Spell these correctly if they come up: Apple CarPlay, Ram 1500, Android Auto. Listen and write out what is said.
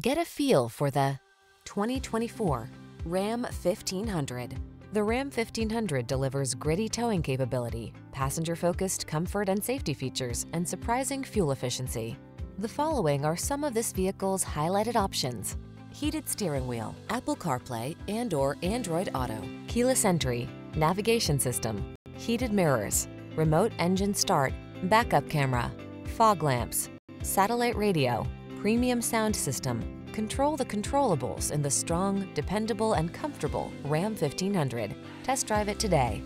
Get a feel for the 2024 Ram 1500. The Ram 1500 delivers gritty towing capability, passenger-focused comfort and safety features, and surprising fuel efficiency. The following are some of this vehicle's highlighted options: heated steering wheel, Apple CarPlay and/or Android Auto, keyless entry, navigation system, heated mirrors, remote engine start, backup camera, fog lamps, satellite radio, premium sound system. Control the controllables in the strong, dependable, and comfortable Ram 1500. Test drive it today.